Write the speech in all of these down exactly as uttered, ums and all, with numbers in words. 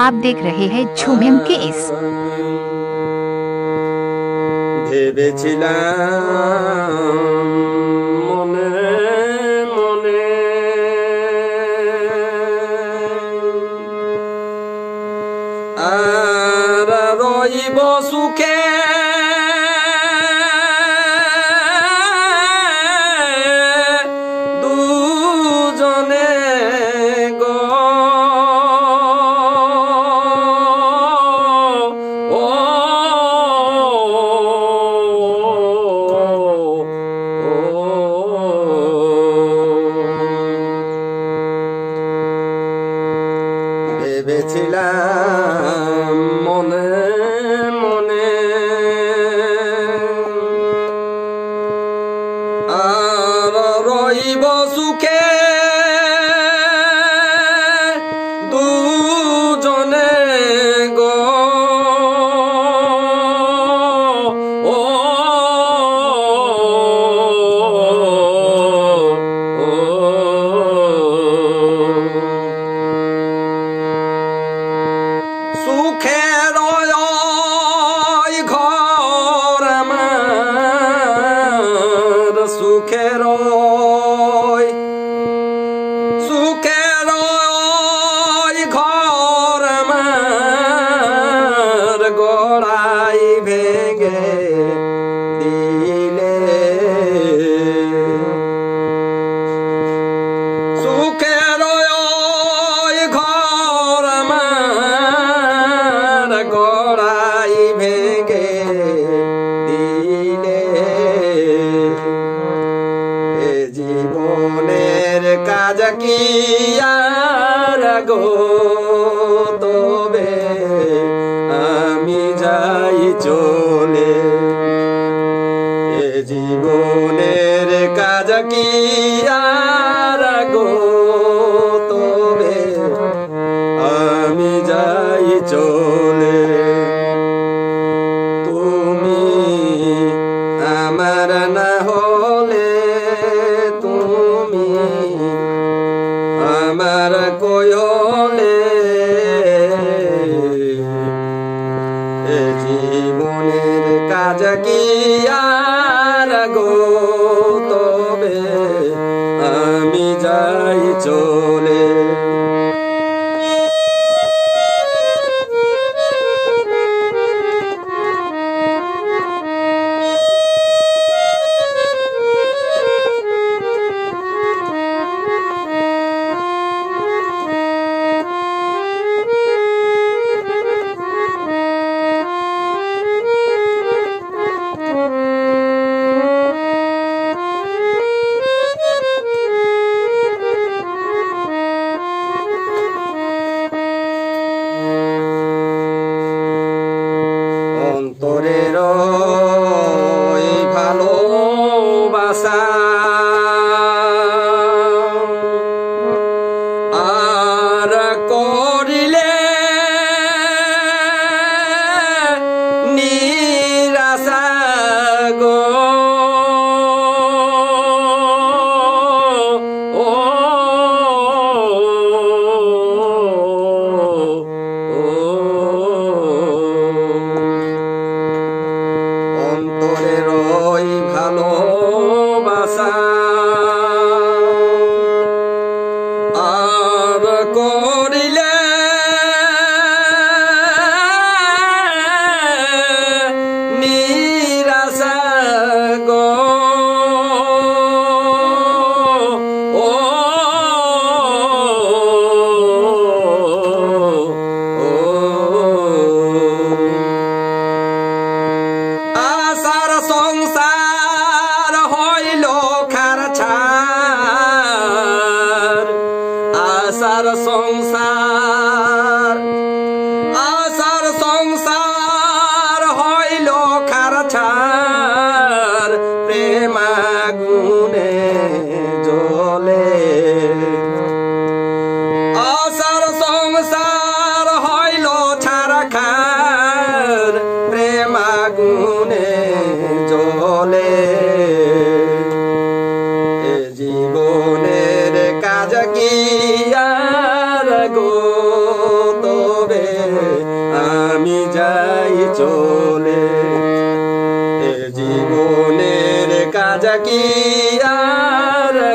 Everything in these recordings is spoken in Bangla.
आप देख रहे हैं झूम एमकेएस। ভেবেছিলাম মনে মনে আর রইব সুখে ভেবেছিলাম মনে মনে আর রইব সুখে দুজনে গো ও কিয়ার গো তবে আমি যাই চলে এ জীবনের কাজ কিয়ার গো তবে আমি যাই চলে তুমি আমার না হলে আমার কোয়নে এ জীবনের কাজ কি আর গো তবে আমি যাই চলে। Ara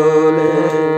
चले